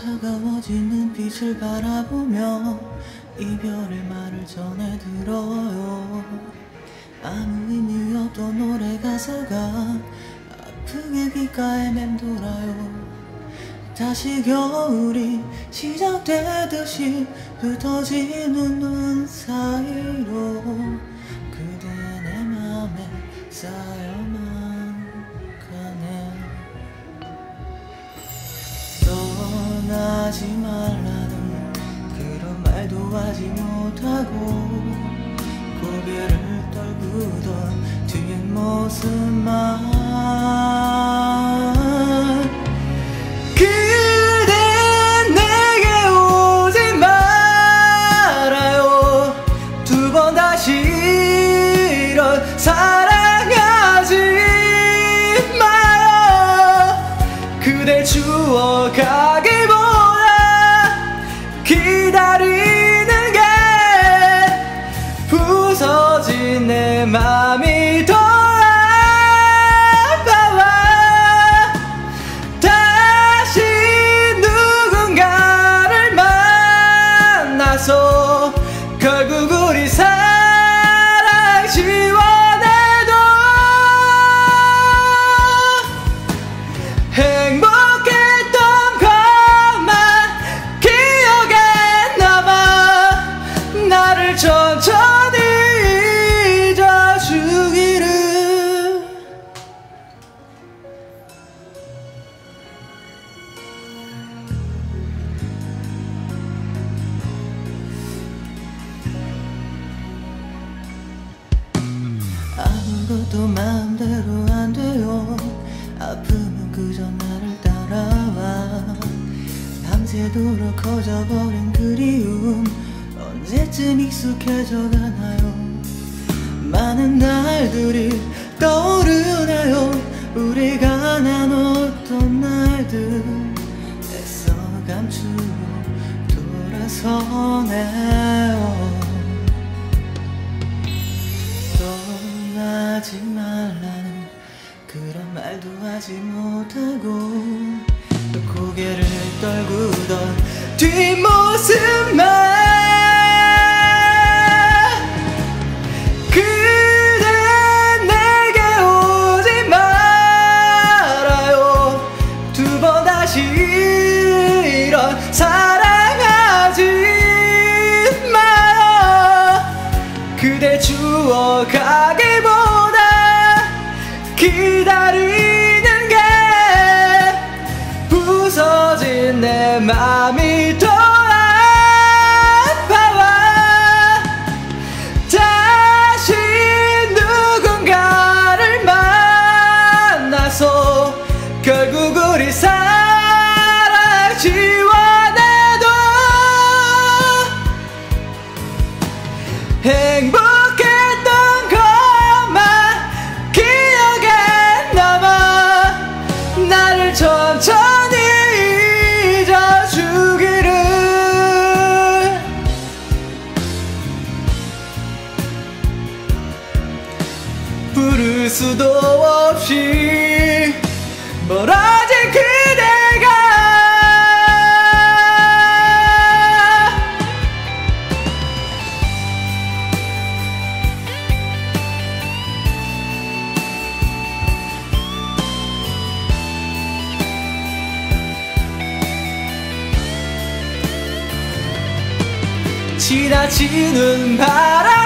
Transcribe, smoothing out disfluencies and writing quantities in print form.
차가워진 눈빛을 바라보며 이별의 말을 전해 들어요. 아무 의미 없던 노래 가사가 아프게 귓가에 맴돌아요. 다시 겨울이 시작되듯이 흩어지는 눈 사이로 그대 내 맘에 쌓여만 가네. 떠나지 말라도 그런 말도 하지 못하고 고개를 떨구던 뒷모습만 사랑하지 마요. 그대 추억하기보다 기다리는 게 부서진 내 맘이 더 아파와. 다시 누군가를 만나서 결국 우리 사랑 지워 천천히 잊어주기를. 아무것도 마음대로 안 돼요. 아픔은 그저 나를 따라와. 밤새도록 커져버린 그리움 언제쯤 익숙해져가나요? 많은 날들이 떠오르나요? 우리가 나눴던 날들 애써 감추고 돌아서네요. 떠나지 말라는 그런 말도 하지 못하고 고개를 떨구던 뒷모습만 이런 사랑하지 마요. 그대 추억하기보다 기다리는 게 부서진 내 맘이 더 아파와. 다시 누군가를 만나서 결국 우리 사랑 지워내도 행복했던 것만 기억에 남아 나를 천천히 잊어주기를. 부를 수도 없이 멀어진 그대가 지나치는 바람